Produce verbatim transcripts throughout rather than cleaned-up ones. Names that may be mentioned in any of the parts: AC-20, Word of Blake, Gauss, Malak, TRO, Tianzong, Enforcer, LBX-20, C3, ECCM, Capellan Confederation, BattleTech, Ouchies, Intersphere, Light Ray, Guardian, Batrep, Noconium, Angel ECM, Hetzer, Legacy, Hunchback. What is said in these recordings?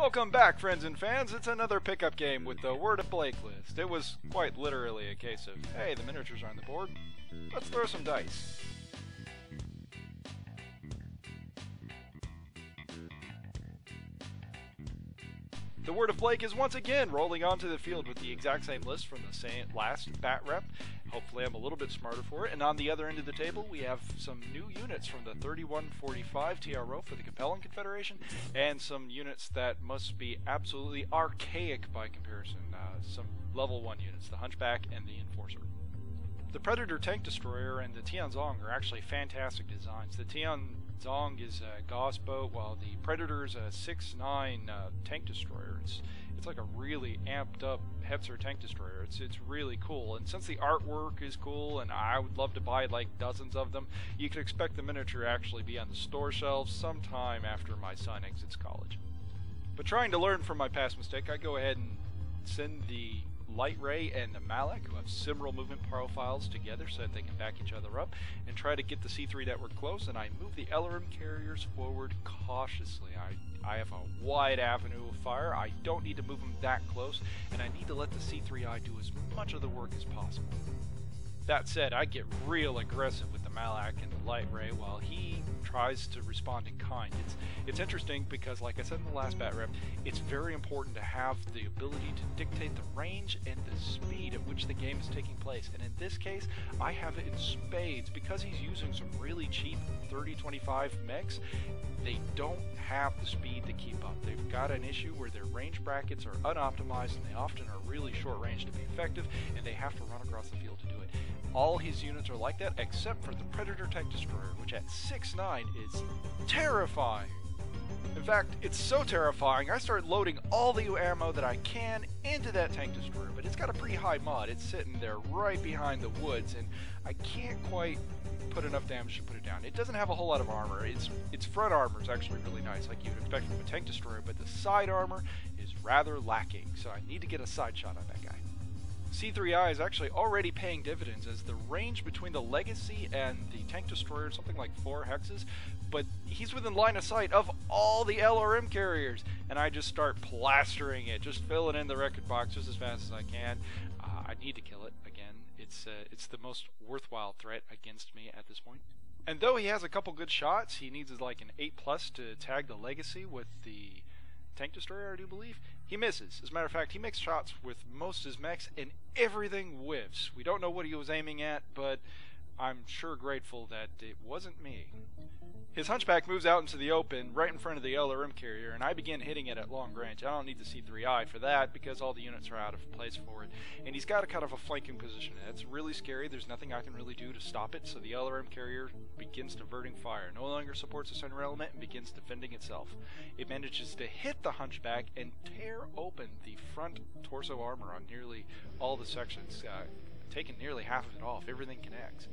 Welcome back, friends and fans. It's another pickup game with the Word of Blake list. It was quite literally a case of, hey, the miniatures are on the board. Let's throw some dice. The Word of Blake is once again rolling onto the field with the exact same list from the same last bat rep. Hopefully I'm a little bit smarter for it. And on the other end of the table, we have some new units from the thirty-one forty-five T R O for the Capellan Confederation, and some units that must be absolutely archaic by comparison. Uh, some level one units, the Hunchback and the Enforcer. The Predator Tank Destroyer and the Tianzong are actually fantastic designs. The Tianzong is a Gauss boat, while the Predator is a six nine uh, Tank Destroyer. It's, it's like a really amped up Hetzer Tank Destroyer. It's, it's really cool, and since the artwork is cool, and I would love to buy like dozens of them, you could expect the miniature to actually be on the store shelves sometime after my son exits college. But trying to learn from my past mistake, I go ahead and send the Light Ray and the Malak, who have similar movement profiles, together so that they can back each other up, and try to get the C three network close, and I move the L R M carriers forward cautiously. I, I have a wide avenue of fire. I don't need to move them that close, and I need to let the C three I do as much of the work as possible. That said, I get real aggressive with the Malak and the Light Ray while he tries to respond in kind. It's, it's interesting because, like I said in the last bat rep, it's very important to have the ability to dictate the range and the speed at which the game is taking place. And in this case, I have it in spades. Because he's using some really cheap thirty twenty-five mechs, they don't have the speed to keep up. They've got an issue where their range brackets are unoptimized, and they often are really short range to be effective, and they have to run across the field to do it. All his units are like that, except for the Predator Tank Destroyer, which at six nine is terrifying. In fact, it's so terrifying, I start loading all the ammo that I can into that Tank Destroyer, but it's got a pretty high mod. It's sitting there right behind the woods, and I can't quite put enough damage to put it down. It doesn't have a whole lot of armor. Its its front armor is actually really nice, like you would expect from a Tank Destroyer, but the side armor is rather lacking, so I need to get a side shot on that guy. C three I is actually already paying dividends, as the range between the Legacy and the Tank Destroyer is something like four hexes, but he's within line of sight of all the L R M carriers, and I just start plastering it, just filling in the record box just as fast as I can. Uh, I need to kill it again. It's, uh, it's the most worthwhile threat against me at this point. And though he has a couple good shots, he needs like an eight plus to tag the Legacy with the Tank Destroyer, I do believe. He misses. As a matter of fact, he makes shots with most of his mechs, and everything whiffs. We don't know what he was aiming at, but I'm sure grateful that it wasn't me. His Hunchback moves out into the open, right in front of the L R M carrier, and I begin hitting it at long range. I don't need the C three I for that, because all the units are out of place for it. And he's got a kind of a flanking position. That's really scary. There's nothing I can really do to stop it, so the L R M carrier begins diverting fire, no longer supports the center element, and begins defending itself. It manages to hit the Hunchback and tear open the front torso armor on nearly all the sections, uh, taking nearly half of it off. Everything connects.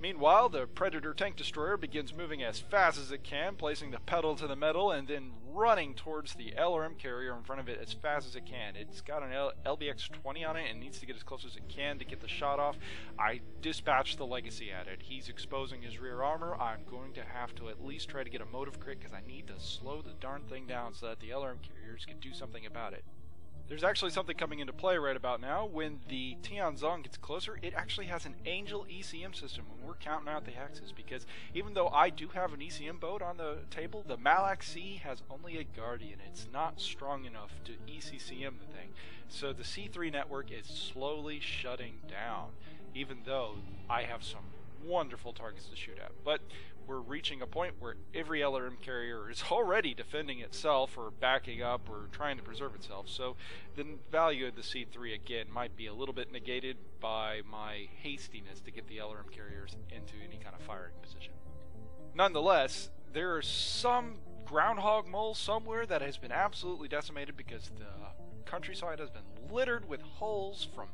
Meanwhile, the Predator Tank Destroyer begins moving as fast as it can, placing the pedal to the metal and then running towards the L R M carrier in front of it as fast as it can. It's got an L B X twenty on it and needs to get as close as it can to get the shot off. I dispatch the Legacy at it. He's exposing his rear armor. I'm going to have to at least try to get a motive crit because I need to slow the darn thing down so that the L R M carriers can do something about it. There's actually something coming into play right about now. When the Tianzong gets closer, it actually has an Angel E C M system when we're counting out the hexes, because even though I do have an E C M boat on the table, the Malaxci has only a Guardian. It's not strong enough to E C C M the thing. So the C three network is slowly shutting down, even though I have some wonderful targets to shoot at. But we're reaching a point where every L R M carrier is already defending itself or backing up or trying to preserve itself, so the value of the C three again might be a little bit negated by my hastiness to get the L R M carriers into any kind of firing position. Nonetheless, there is some groundhog mole somewhere that has been absolutely decimated because the countryside has been littered with holes from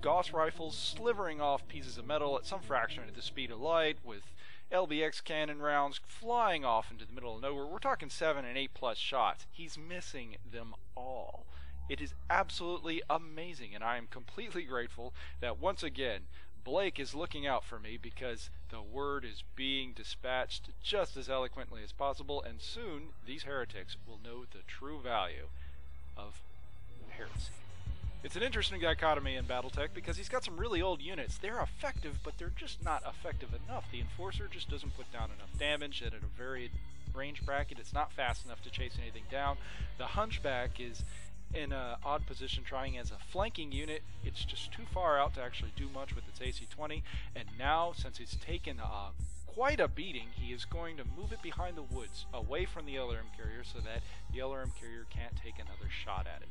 Gauss rifles slivering off pieces of metal at some fraction at the speed of light, with L B X cannon rounds flying off into the middle of nowhere. We're talking seven and eight plus shots. He's missing them all. It is absolutely amazing, and I am completely grateful that once again Blake is looking out for me because the word is being dispatched just as eloquently as possible, and soon these heretics will know the true value of heresy. It's an interesting dichotomy in BattleTech because he's got some really old units. They're effective, but they're just not effective enough. The Enforcer just doesn't put down enough damage, and at a varied range bracket, it's not fast enough to chase anything down. The Hunchback is in an odd position trying as a flanking unit. It's just too far out to actually do much with its A C twenty, and now, since it's taken uh, quite a beating, he is going to move it behind the woods, away from the L R M carrier, so that the L R M carrier can't take another shot at it.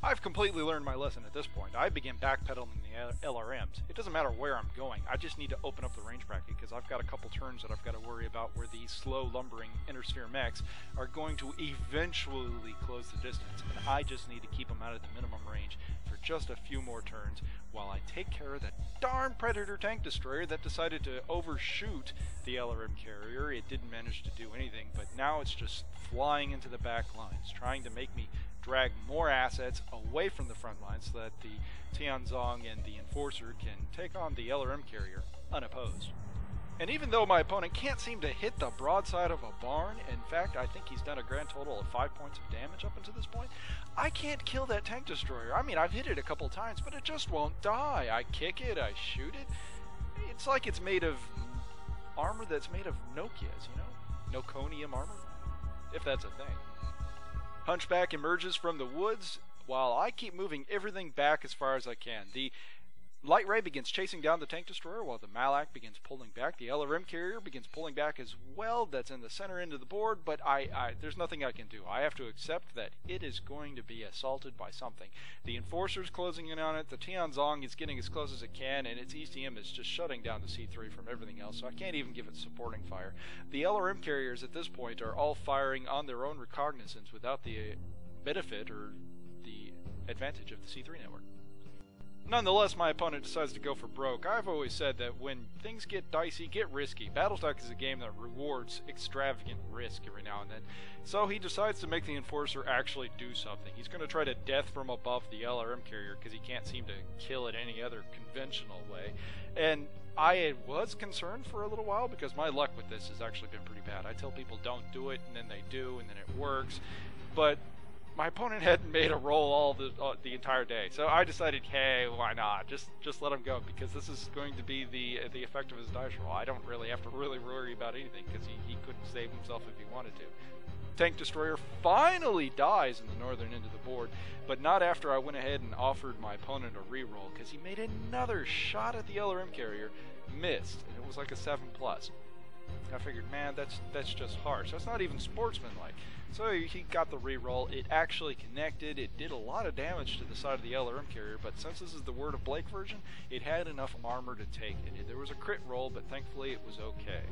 I've completely learned my lesson at this point. I begin backpedaling the L R Ms. It doesn't matter where I'm going. I just need to open up the range bracket because I've got a couple turns that I've got to worry about where these slow lumbering Intersphere mechs are going to eventually close the distance, and I just need to keep them out of the minimum range for just a few more turns while I take care of that darn Predator tank destroyer that decided to overshoot the L R M carrier. It didn't manage to do anything, but now it's just flying into the back lines, trying to make me drag more assets away from the front lines so that the Tianzong and the Enforcer can take on the L R M carrier unopposed. And even though my opponent can't seem to hit the broadside of a barn, in fact I think he's done a grand total of five points of damage up until this point, I can't kill that tank destroyer. I mean, I've hit it a couple times, but it just won't die. I kick it, I shoot it. It's like it's made of armor that's made of Nokia's, you know? Noconium armor? If that's a thing. Hunchback emerges from the woods while I keep moving everything back as far as I can. The Light Ray begins chasing down the tank destroyer while the Malak begins pulling back. The L R M carrier begins pulling back as well. That's in the center end of the board, but I, I there's nothing I can do. I have to accept that it is going to be assaulted by something. The Enforcer's closing in on it. The Tianzong is getting as close as it can, and its E C M is just shutting down the C three from everything else, so I can't even give it supporting fire. The L R M carriers at this point are all firing on their own recognizance without the benefit or the advantage of the C three network. Nonetheless, my opponent decides to go for broke. I've always said that when things get dicey, get risky. BattleTech is a game that rewards extravagant risk every now and then. So he decides to make the Enforcer actually do something. He's going to try to death from above the L R M carrier because he can't seem to kill it any other conventional way. And I was concerned for a little while because my luck with this has actually been pretty bad. I tell people don't do it, and then they do, and then it works. But my opponent hadn't made a roll all the uh, the entire day, so I decided, hey, why not? Just just let him go, because this is going to be the the effect of his dice roll. I don't really have to really worry about anything, because he, he couldn't save himself if he wanted to. Tank destroyer finally dies in the northern end of the board, but not after I went ahead and offered my opponent a reroll, because he made another shot at the L R M carrier, missed, and it was like a seven plus. I figured, man, that's that's just harsh. That's not even sportsmanlike. So he got the reroll. It actually connected. It did a lot of damage to the side of the L R M carrier, but since this is the Word of Blake version, it had enough armor to take it. There was a crit roll, but thankfully it was okay.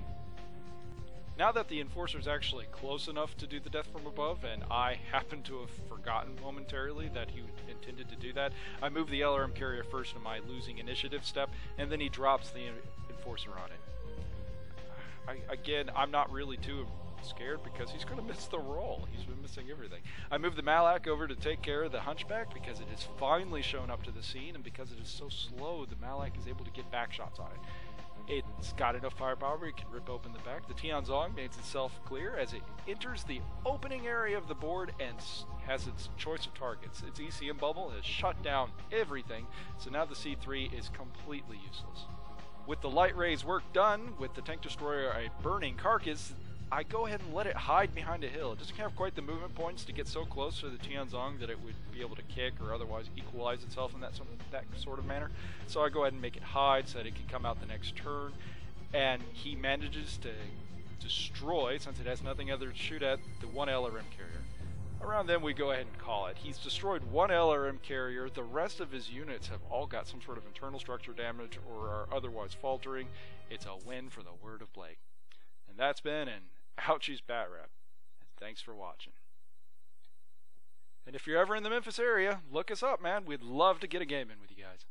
Now that the Enforcer is actually close enough to do the death from above, and I happen to have forgotten momentarily that he intended to do that, I move the L R M carrier first to my losing initiative step, and then he drops the Enforcer on it. I, again, I'm not really too scared because he's going to miss the roll. He's been missing everything. I moved the Malak over to take care of the Hunchback because it has finally shown up to the scene, and because it is so slow, the Malak is able to get back shots on it. It's got enough firepower, it can rip open the back. The Tianzong makes itself clear as it enters the opening area of the board and has its choice of targets. Its E C M bubble has shut down everything, so now the C three is completely useless. With the Light Ray's work done, with the tank destroyer a burning carcass, I go ahead and let it hide behind a hill. It doesn't have quite the movement points to get so close to the Tianzong that it would be able to kick or otherwise equalize itself in that, some, that sort of manner. So I go ahead and make it hide so that it can come out the next turn. And he manages to destroy, since it has nothing other to shoot at, the one L R M carrier. Around then we go ahead and call it. He's destroyed one L R M carrier, the rest of his units have all got some sort of internal structure damage or are otherwise faltering. It's a win for the Word of Blake. And that's been an Ouchie's Bat Rap. And thanks for watching. And if you're ever in the Memphis area, look us up, man. We'd love to get a game in with you guys.